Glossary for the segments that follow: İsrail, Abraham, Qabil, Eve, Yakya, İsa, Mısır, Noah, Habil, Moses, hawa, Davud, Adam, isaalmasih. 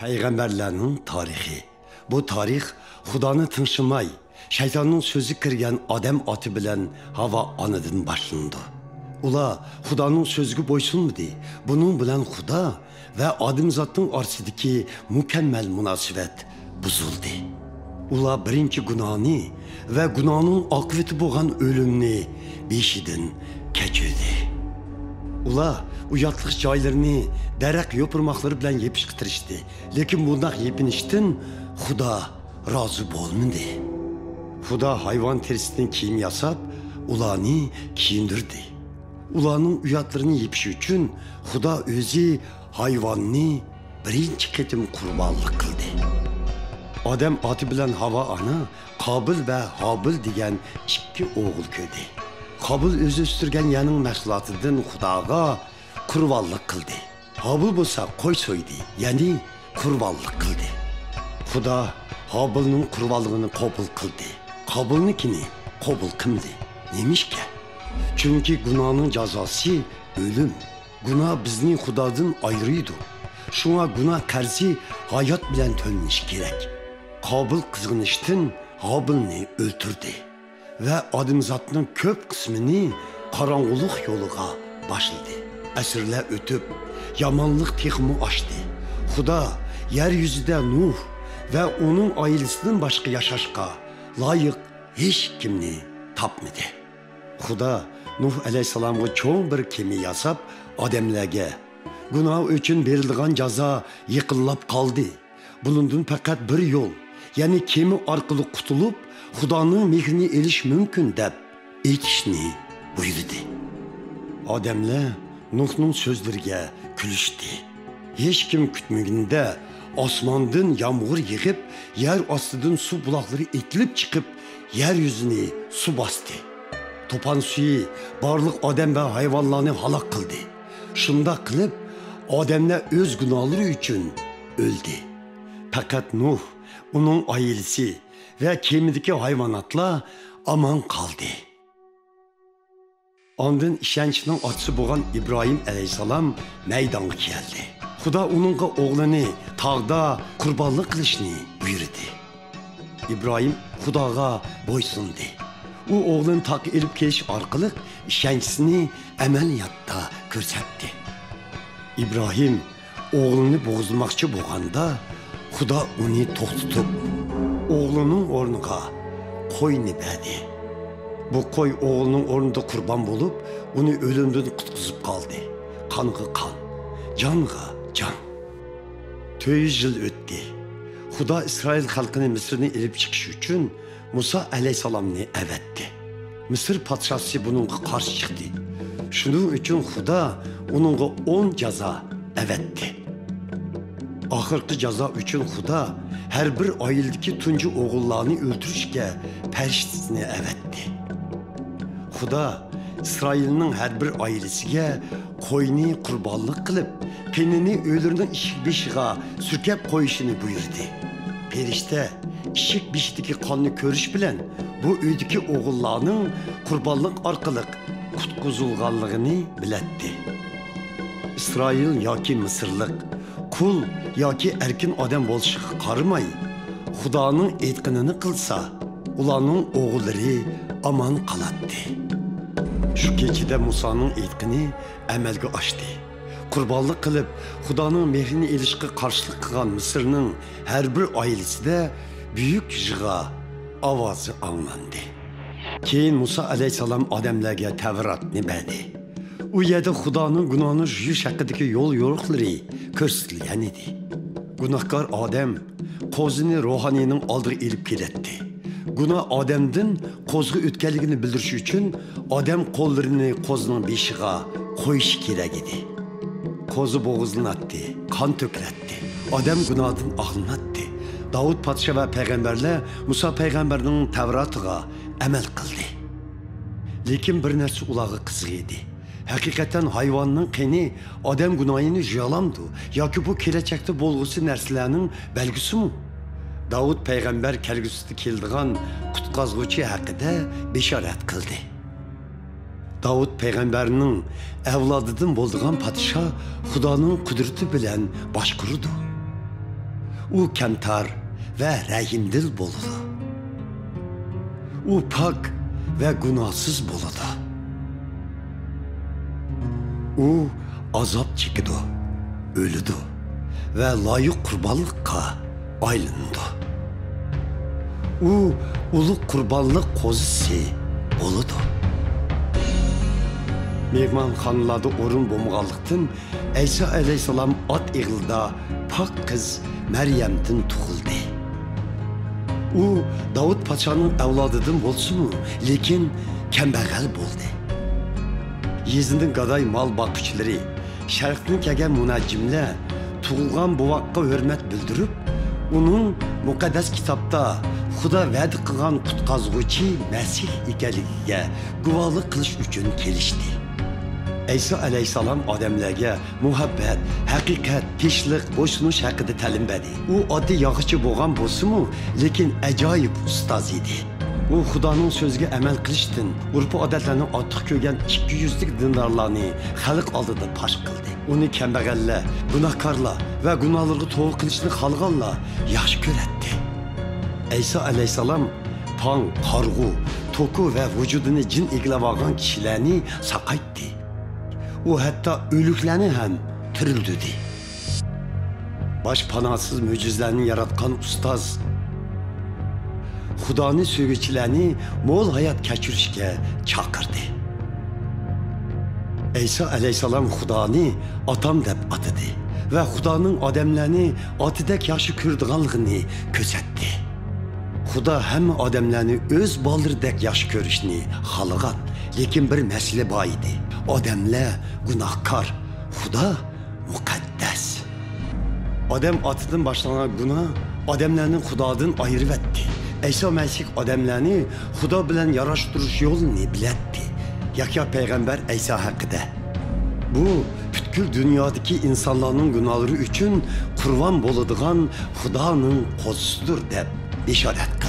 Peygamberlerin tarihi. Bu tarih, Xudanı tınşımay, şeytanın sözü kırgan Adam atı bilen hava anıdın başlandı. Ula, Xudanın sözü boysun mu di? Bunun bilen Xuda ve Adam zatın arsidiki mükemmel münasibet buzuldu. Ula birinci günahını ve günahının akıbeti boğan ölümünü bir şeyden keçirdi. Ula, uyatlıq caylarını dərək yopurmaqları bilən yepişqitırışdı. Lekin bundan yepinişdən Xuda razı bolmundu. Xuda hayvan terisindən kiyim yasab, ulanı kiyindirdi. Ulanın uyatlarını yepişi üçün Xuda özü hayvanını birinci ketim qurbanlıq qıldı. Adam atı bilən hava ana Qabil və Habil digən iki oğul köydü. Qabil özü üstürgən yanın məhsulatıdın Xudağa qurbanlıq qıldı. Habil bolsa qoy soydu, yəni qurbanlıq qıldı. Xuda Habil'nin qurbanlığını qobul qıldı. Qabilnikini qobul qıldı. Nemişkə? Çünki günahın cəzası ölüm. Günah bizni Xudadan ayrıydı. Şuna günah tərzi hayat bilən tölünüş gerek. Qabil qızğınışdın Habil'ni öldürdü. Və adımzatının köp kısmını qaranğuluq yoluğa başladı. Əsrlə ötüb, yamanlıq texmu açdı. Xuda, yeryüzüdə Nuh və onun ailəsindən başqa yaşaşqa layıq heç kimni tapmadı. Xuda, Nuh əleyhissalamı çoğun bir kimi yasab Adəmləgə, günah üçün verildiğən caza yıqıllab qaldı. Bulundun pəqət bir yol, yəni kimi arqılıq qutulub, Xudanın mehrini eliş mümkün dəb, etişini buyurdu. Adəmlə, Nuh'nun sözlerine külüştü. Hiç kim kütmüğünde asmandın yağmur yığıp, yer astıdın su bulakları itilip çıkıp, yeryüzünü su bastı. Topan suyu barlıq Adam ve hayvanlarını halak kıldı. Şunda kılıp, Adam'la öz günahları üçün öldü. Fakat Nuh, onun ailesi ve kemideki hayvanatla aman kaldı. Andın işençinin atısı boğan İbrahim aleyhisselam meydanı geldi. Xuda onunla oğlunu tağda kurbanlık kılışını buyurdu. İbrahim Xudağa boysundu. O oğlun taq elib keliş arqılıq işençisini əməliyatda görsətdi. İbrahim oğlunu boğazılmaqçı boğanda Xuda onu toxtutub oğlunun ornuğa qoynu bədi. Bu qoy oğlunun ornunda kurban bulup, onu ölümden kutkuzub kaldı. Kanğı kan, canğı can. 200 yıl ötdi. Xuda İsrail halkını Mısır'ını elip çıkışı için Musa aleyhisselamını əvətdi. Mısır patşası bununla karşı çıktı. Şunun için Xuda onunla 10 caza əvətdi. Axırkı caza üçün Xuda her bir ayıldaki tuncu oğullarını öldürüşke perştisini əvətdi. Xuda, İsrail'nin her bir ailesine koyunu kurbanlık kılıp, penini ölürünün işik beşiğe sürkep koyuşunu buyurdu. Perişte, işik beşiğdeki kanını körüş bilen bu öydeki oğullarının kurbanlık arkalık kutkuzulganlığını biletti. İsrail ya ki Mısırlık, kul ya ki erkin adam bolşığı karımay, Xudanın etkinini kılsa, ulanın oğulları aman kalattı. Şu keçide Musa'nın etkini əməlgi açdı. Qurbanlıq qılıb, Xudanın mehrini ilişki karşılık qılan Mısır'nın her bir ailesi de büyük jığa avazı anlandı. Keyin Musa aleyhisselam Ademlərə təvratını bədi. O yedi Xudanın günahını jüyüş haqqıdaki yol yoruqları körsütlüyən idi. Günahkar Adem, qozunu ruhaninin aldığı elib gedətdi. Günah Adam'dın qozğı ötkenliğini bildirişi için Adam kollarını qozunun beşiğe koyuş gerek idi. Qozu boğazını attı, kan tökületti. Adam günahın aklını attı. Davud Padişah ve Peygamberle Musa Peygamberinin Tevrat'ına əməl kıldı. Lekin bir nersi ulağı kızı idi. Hakikaten hayvanının qeni Adam günahını jıyalamdı. Ya ki bu kelecekte bolğusu nersilerinin belgüsü mü? Davud Peygamber kelgüsüde kildiğen kutkazgıcı hakkında beşaret kıldı. Davud Peygamberinin evladıdın bolduğan padişah Xudanın kudreti bilen başkurudu. U kemtar ve rehimdil boluda. U pak ve günahsız boluda. U azap çekidu, ölüdü ve layık kurbanlıkka aylındı. U ulu kurbanlık kozisi boludu. Mehman hanladı orun bomuğalıktın, İsa aleyhisselam at eğilda pak kız Meryem'din tuğuldu. O Davud Paça'nın evladıdın olsun mu, lekin kembeğel buldu. Yezindin gaday mal bakışları, şarkının kegen müneccimle tuğulgan bu vakka hürmet bildirip, onun mukaddes kitapta Xuda vəd qılan qutqazğıcı Məsih ikəliyə güvalı qılış üçün kelişdi. İsa aleyhisselam adamlarga muhabbət, haqiqat, pişlik, boşunuş haqqında təlim verdi. O adi yağışı boğan bolsunmu, lekin ajoyib ustaz idi. O Xudanın sözünə əməl qilishdən, urf adətlərini artıq kögən 200lik dinarlarını xalq aldıda paş qıldı. Onu kəmbəğəllər, günahkarlar və günahlarını toğ qilishni xalqanlar yaxşı görətdi. İsa aleyhisselam pan, kargu, toku ve vücudunu cin iglavagan kişilerini sakayttı. O hatta ölüklerini hem türüldüdü. Baş panasız mucizlerini yaratkan ustaz, Xudanı sövgüçilerini mol hayat keçirişke çakırdı. İsa aleyhisselam Xudanı atam dep atıdı ve Xudanın ademlerini atıdak yaşı kürdüğanlığını közetti. Xuda hem adamlarını öz baldırdek yaş görüşünü halıgan, lekin bir mesele var idi. Adamlar günahkar, Xuda mukaddes. Adam atıdan başlanan günah, adamlarının Xudadan ayırıp etti. İsa Mesih adamlarını Xuda bilen yaraştırış yolunu biletti. Yakya Peygamber İsa hakkında. Bu, bütkül dünyadaki insanların günahları için kurban boladıgan Xudanın kozusudur de işaret kıldı.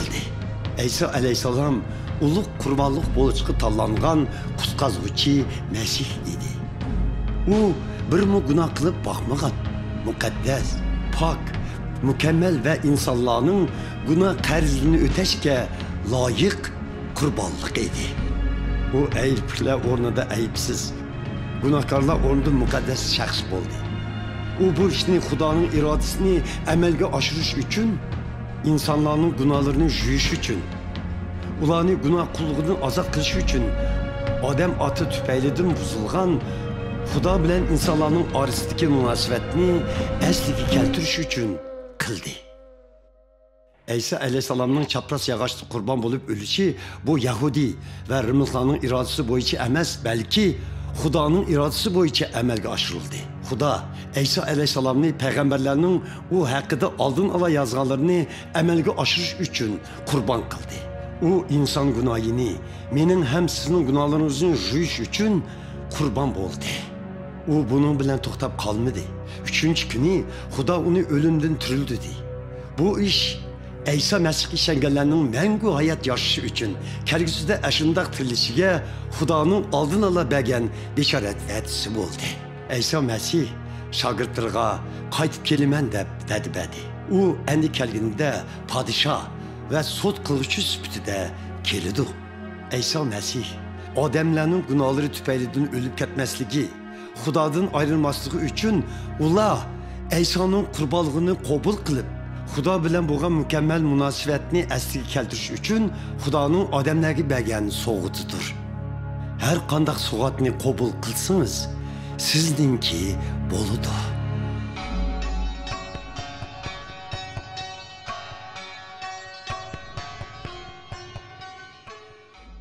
İsa aleyhisselam uluq kurbanlık boluçkı tallanğan qutqazğıcı Mesih idi. O bir mu günah qılıp bakmağan, mukaddes, pak, mükemmel ve insanların günah qərzini öteşke layık kurbanlık idi. O ayıplar ornada ayıpsız, günahkarlar ornada mukaddes şahs oldu. O bu işini Xudanın iradesini emelge aşırış üçün, İnsanların günahlarını jüyüş için, ulanı günah kulluğunu azat kılış için, Adam atı tüpeyledin buzulgan, Xuda bilen insanların arasındaki münasibetini esliği keltiriş için kıldı. İsa aleyhisselamın çapraz yağaçlı kurban bulup ölüşü bu Yahudi ve Rımızlanın iradesi boyunca emez, belki Xudanın iradesi boyunca emelge aşırıldı. Xuda, İsa aleyhisselamını peygamberlerinin o hakkında aldın ala yazgalarını emelge aşırış üçün kurban kıldı. O insan günahını, menin hem sizin günahlarınızın rüyüş üçün kurban oldu. O bunun bilen toxtab kalmadı. Üçüncü günü Xuda onu ölümden türüldü. Bu iş, İsa Mesih işengelerinin mengu hayat yaşışı üçün kelgüsüde eşindaq tirilişige Xudanın aldın ala bəgən beşaret vədisi oldu. İsa Mesih şagirdlarga qaytıp kelimen deb vəd bədi. O endi kelginde padişah ve sot qılğıçı sübütüde kelidi. İsa Mesih adamların günahları tüpeylidən ölüp ketmesligi, Xudadan ayrılmaslığı üçün ula İsa'nın qurbanlığını qobul qılıb Xuda bilen boğan mükemmel münasibetini esliği keltiriş üçün Xudanın adamlarga bergen soğutudur. Her qandaq soğatını qobul qılsınız, sizdinki boludur.